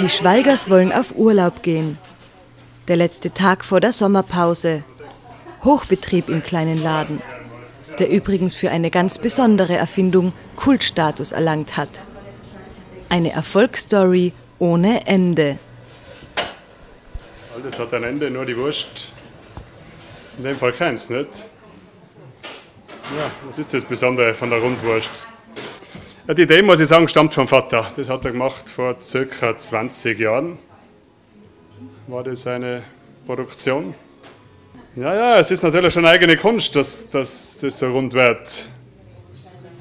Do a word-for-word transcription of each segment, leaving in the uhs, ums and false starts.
Die Schweigers wollen auf Urlaub gehen. Der letzte Tag vor der Sommerpause. Hochbetrieb im kleinen Laden, der übrigens für eine ganz besondere Erfindung Kultstatus erlangt hat. Eine Erfolgsstory ohne Ende. Alles hat ein Ende, nur die Wurst. In dem Fall keins, nicht? Ja, was ist das Besondere von der Rundwurst? Ja, die Idee, muss ich sagen, stammt vom Vater. Das hat er gemacht vor circa zwanzig Jahren. War das eine Produktion? Ja, ja, es ist natürlich schon eine eigene Kunst, dass, dass das so rund wird.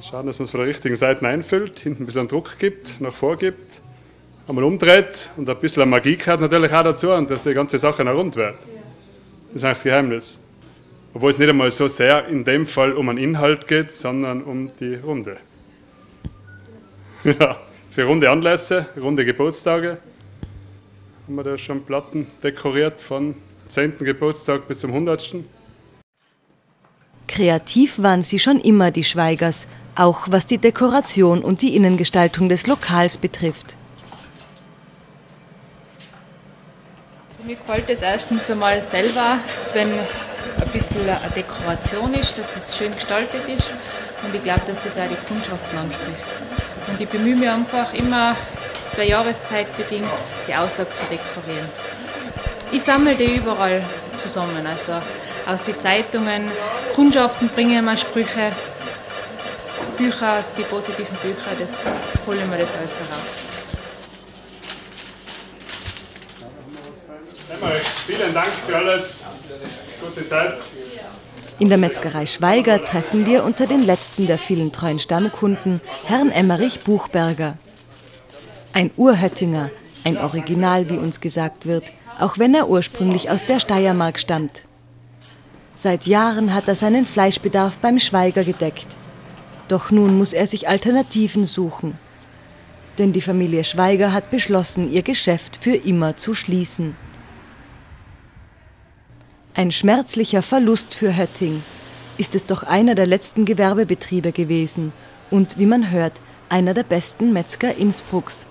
Schauen, dass man es von der richtigen Seite einfüllt, hinten ein bisschen Druck gibt, nach vorgibt, einmal umdreht und ein bisschen Magie gehört natürlich auch dazu, und dass die ganze Sache noch rund wird. Das ist eigentlich das Geheimnis. Obwohl es nicht einmal so sehr in dem Fall um einen Inhalt geht, sondern um die Runde. Ja, für runde Anlässe, runde Geburtstage haben wir da schon Platten dekoriert von zehnten Geburtstag bis zum hundertsten Kreativ waren sie schon immer, die Schweigers, auch was die Dekoration und die Innengestaltung des Lokals betrifft. Also mir gefällt es erstens einmal selber, wenn ein bisschen eine Dekoration ist, dass es schön gestaltet ist, und ich glaube, dass das auch die Kundschaften anspricht. Und ich bemühe mich einfach immer, der Jahreszeit bedingt, die Auslage zu dekorieren. Ich sammle die überall zusammen, also aus den Zeitungen, Kundschaften bringe ich mir Sprüche, Bücher, aus die positiven Bücher, das hole ich mir das alles heraus. Vielen Dank für alles, gute Zeit. In der Metzgerei Schweiger treffen wir unter den letzten der vielen treuen Stammkunden Herrn Emmerich Buchberger. Ein Urhöttinger, ein Original, wie uns gesagt wird, auch wenn er ursprünglich aus der Steiermark stammt. Seit Jahren hat er seinen Fleischbedarf beim Schweiger gedeckt. Doch nun muss er sich Alternativen suchen. Denn die Familie Schweiger hat beschlossen, ihr Geschäft für immer zu schließen. Ein schmerzlicher Verlust für Hötting. Ist es doch einer der letzten Gewerbebetriebe gewesen und, wie man hört, einer der besten Metzger Innsbrucks.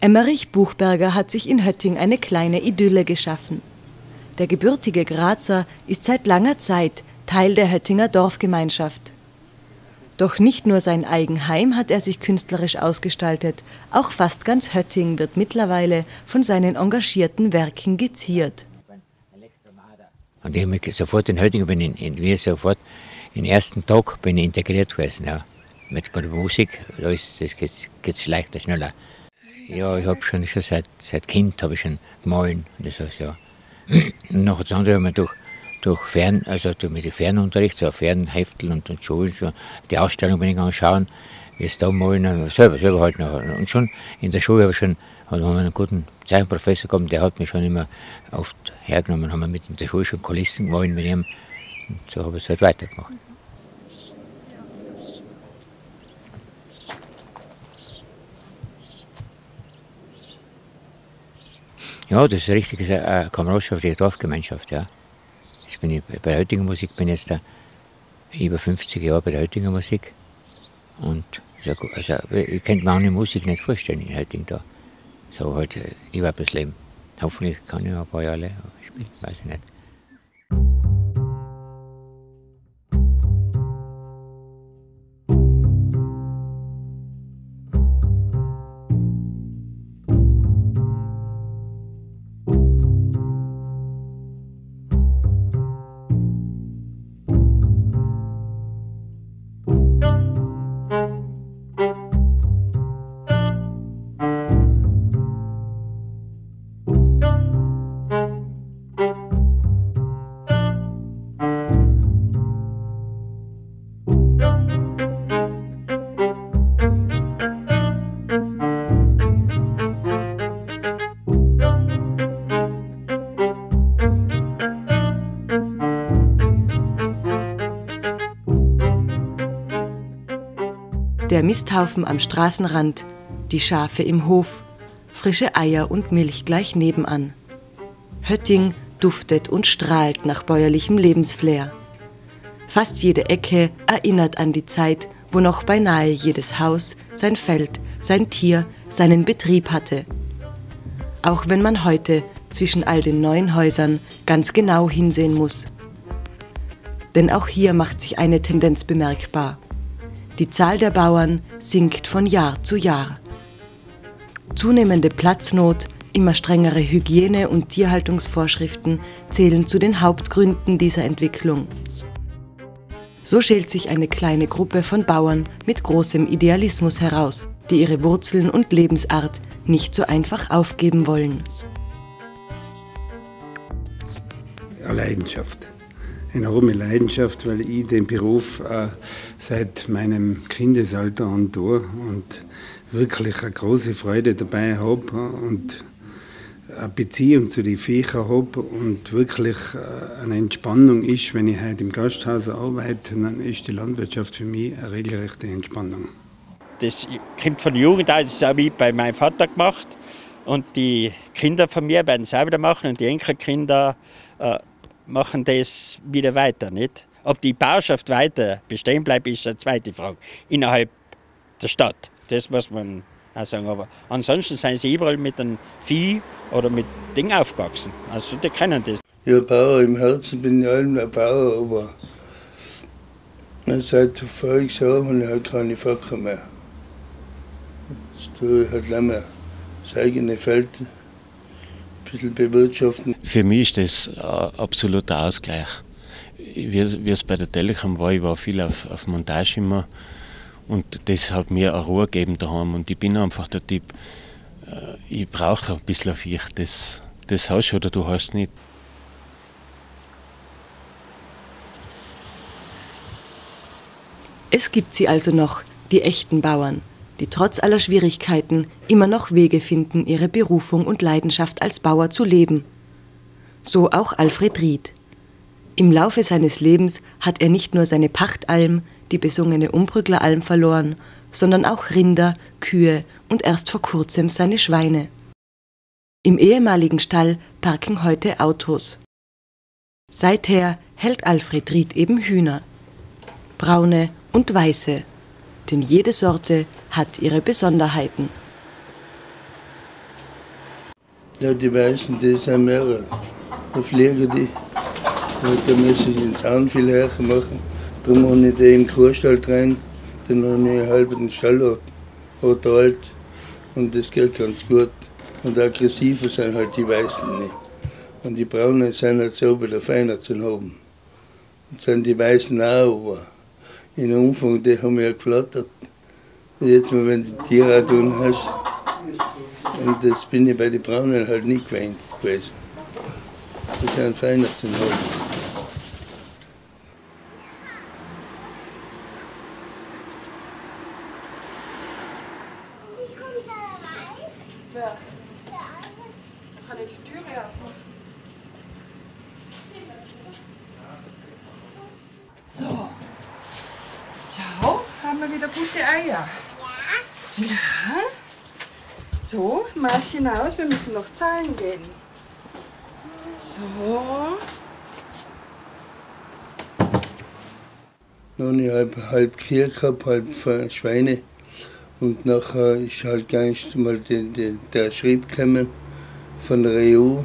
Emmerich Buchberger hat sich in Hötting eine kleine Idylle geschaffen. Der gebürtige Grazer ist seit langer Zeit Teil der Höttinger Dorfgemeinschaft. Doch nicht nur sein Eigenheim hat er sich künstlerisch ausgestaltet, auch fast ganz Hötting wird mittlerweile von seinen engagierten Werken geziert. Und ich bin sofort in Hötting, bin in, in Wien sofort, den ersten Tag bin ich integriert gewesen. Ja. Mit der Musik, da ist, das geht's leichter, schneller. Ja, ich habe schon, schon seit, seit Kind habe ich schon gemahlen und das heißt, ja. Und noch das andere haben wir durch, durch Fern, also durch mit dem Fernunterricht, so Fernhefteln und, und Schulen, so die Ausstellung bin ich gegangen schauen, wie es da malen, selber, selber halt noch. Und schon in der Schule habe ich schon, also haben wir einen guten Zeichenprofessor gehabt, der hat mich schon immer oft hergenommen, haben wir mit in der Schule schon Kulissen gemahlen mit ihm, und so habe ich es halt weitergemacht. Ja, das ist eine richtige Kameradschaft, eine Dorfgemeinschaft, ja. Ich bin bei der Höttinger Musik, bin jetzt da über fünfzig Jahre bei der Höttinger Musik. Und also, ich könnte mir auch eine Musik nicht vorstellen in Hötting da. So halt, ich war das Leben. Hoffentlich kann ich noch ein paar Jahre spielen, weiß ich nicht. der Misthaufen am Straßenrand, die Schafe im Hof, frische Eier und Milch gleich nebenan. Hötting duftet und strahlt nach bäuerlichem Lebensflair. Fast jede Ecke erinnert an die Zeit, wo noch beinahe jedes Haus sein Feld, sein Tier, seinen Betrieb hatte. Auch wenn man heute zwischen all den neuen Häusern ganz genau hinsehen muss. Denn auch hier macht sich eine Tendenz bemerkbar. Die Zahl der Bauern sinkt von Jahr zu Jahr. Zunehmende Platznot, immer strengere Hygiene- und Tierhaltungsvorschriften zählen zu den Hauptgründen dieser Entwicklung. So schält sich eine kleine Gruppe von Bauern mit großem Idealismus heraus, die ihre Wurzeln und Lebensart nicht so einfach aufgeben wollen. Eine Leidenschaft, eine enorme Leidenschaft, weil ich den Beruf äh, seit meinem Kindesalter an tue und wirklich eine große Freude dabei habe und eine Beziehung zu den Viechern habe und wirklich eine Entspannung ist. Wenn ich heute im Gasthaus arbeite, dann ist die Landwirtschaft für mich eine regelrechte Entspannung. Das kommt von der Jugend an, das habe ich bei meinem Vater gemacht. Und die Kinder von mir werden es auch wieder machen und die Enkelkinder äh, machen das wieder weiter. Nicht? Ob die Bauerschaft weiter bestehen bleibt, ist eine zweite Frage innerhalb der Stadt. Das muss man auch sagen. Aber ansonsten sind sie überall mit einem Vieh oder mit Ding aufgewachsen. Also die kennen das. Ja, Bauer im Herzen bin ich allem ein Bauer, aber seit voriges Jahr habe ich halt keine Fackel mehr. Jetzt tue ich halt nicht mehr das eigene Feld ein bisschen bewirtschaften. Für mich ist das ein absoluter Ausgleich. Wie es bei der Telekom war, ich war viel auf, auf Montage immer. Und das hat mir eine Ruhe gegeben daheim. Und ich bin einfach der Typ, ich brauche ein bisschen auf ich. Das, das hast du oder du hast es nicht. Es gibt sie also noch, die echten Bauern, die trotz aller Schwierigkeiten immer noch Wege finden, ihre Berufung und Leidenschaft als Bauer zu leben. So auch Alfred Ried. Im Laufe seines Lebens hat er nicht nur seine Pachtalm, die besungene Umbrückleralm, verloren, sondern auch Rinder, Kühe und erst vor kurzem seine Schweine. Im ehemaligen Stall parken heute Autos. Seither hält Alfred Ried eben Hühner. Braune und weiße, denn jede Sorte hat ihre Besonderheiten. Ja, die weißen, die sind mehrere. Da fliegen die. Da müssen sie den Zaun viel härter machen. Darum habe ich den im Kurstall rein, dann habe ich halb den Stall verteilt und das geht ganz gut. Und aggressiver sind halt die Weißen nicht. Und die Braunen sind halt so bei der Feiner zu haben. Und sind die Weißen auch, aber in dem Umfang, die haben ja geflattert. Und jetzt mal, wenn die Tiere auch tun hast, und das bin ich bei den Braunen halt nicht gewöhnt gewesen. Die sind feiner zu haben. So, schau, haben wir wieder gute Eier. Ja. Ja. So, Marsch hinaus, wir müssen noch zahlen gehen. So. Noch nicht halb, halb Kühe gehabt, halb Schweine. Und nachher ist halt ganz mal die, die, der Schrieb gekommen von der E U.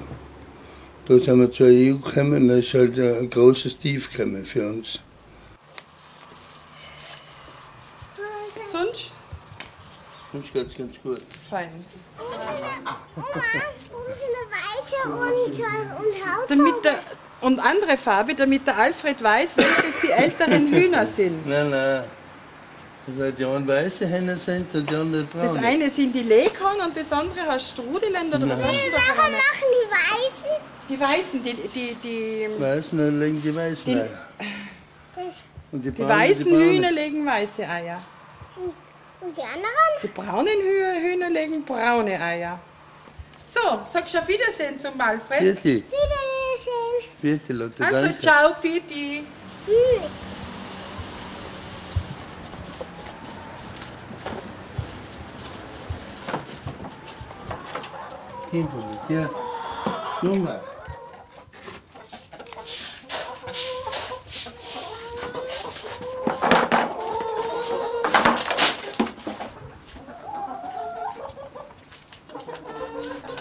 Da sind wir zur E U gekommen, da ist halt ein großes Tief gekommen für uns. Sonst? Sonst geht es ganz gut. Fein. Oma, Oma, eine weiße und, und Hautfarbe. Und andere Farbe, damit der Alfred weiß, welches die älteren Hühner sind. Nein, nein. Weil die einen weiße Hühner sind und die anderen braune. Das eine sind die Leghorn und das andere heißt Strudeländer. Oder was hast du da vorne? Warum machen die Weißen? Die Weißen, die... die, die Weißen dann legen die Weißen die, Eier. Und die, braune, die weißen die Hühner legen weiße Eier. Und, und die anderen? Die braunen Hühner, Hühner legen braune Eier. So, sagst du auf Wiedersehen zum Alfred? Vierte. Wiedersehen. Vierte, Lotte, Alfred, danke. Ciao, Vierte. Hm. Hinten, hier. Nummer.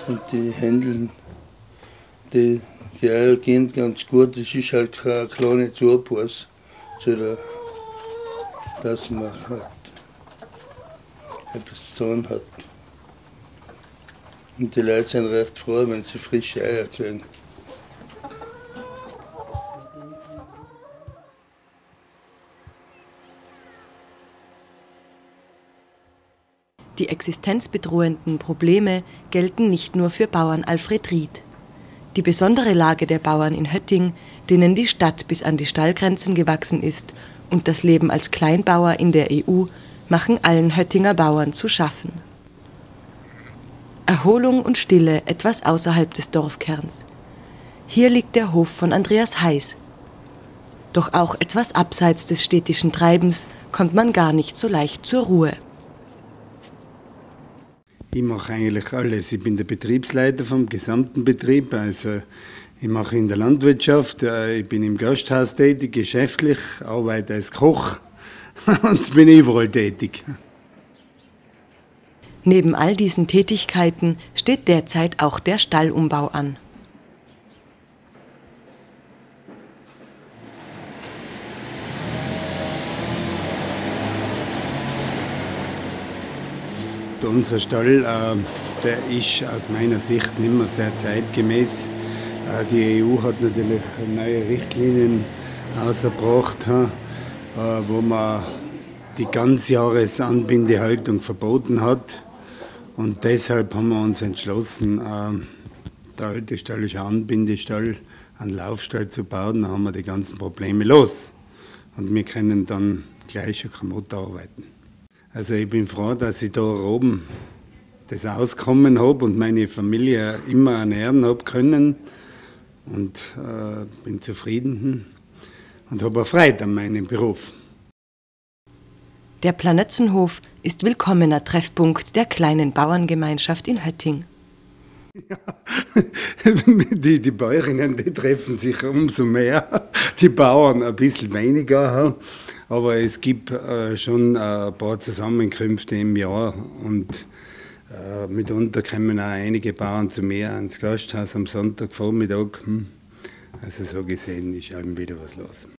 Und die Händeln, die, die Eier gehen ganz gut, das ist halt keine kleine Zupass, sondern dass man halt etwas zu tun hat. Und die Leute sind recht froh, wenn sie frische Eier kriegen. Die existenzbedrohenden Probleme gelten nicht nur für Bauern Alfred Ried. Die besondere Lage der Bauern in Hötting, denen die Stadt bis an die Stallgrenzen gewachsen ist, und das Leben als Kleinbauer in der E U machen allen Höttinger Bauern zu schaffen. Erholung und Stille etwas außerhalb des Dorfkerns. Hier liegt der Hof von Andreas Heiß. Doch auch etwas abseits des städtischen Treibens kommt man gar nicht so leicht zur Ruhe. Ich mache eigentlich alles. Ich bin der Betriebsleiter vom gesamten Betrieb. Also ich mache in der Landwirtschaft, ich bin im Gasthaus tätig, geschäftlich, arbeite als Koch und bin überall tätig. Neben all diesen Tätigkeiten steht derzeit auch der Stallumbau an. Unser Stall, der ist aus meiner Sicht nicht mehr sehr zeitgemäß. Die E U hat natürlich neue Richtlinien ausgebracht, wo man die Ganzjahresanbindehaltung verboten hat. Und deshalb haben wir uns entschlossen, der alte Stall ist ein Anbindestall, einen Laufstall zu bauen. Da haben wir die ganzen Probleme los. Und wir können dann gleich schon remote arbeiten. Also ich bin froh, dass ich da oben das Auskommen habe und meine Familie immer ernähren habe können. Und äh, bin zufrieden und habe auch Freude an meinem Beruf. Der Planetzenhof ist willkommener Treffpunkt der kleinen Bauerngemeinschaft in Hötting. Ja, die, die Bäuerinnen, die treffen sich umso mehr, die Bauern ein bisschen weniger. Aber es gibt äh, schon ein paar Zusammenkünfte im Jahr. Und äh, mitunter kommen auch einige Bauern zu mir ans Gasthaus am Sonntagvormittag. Also so gesehen ist eben wieder was los.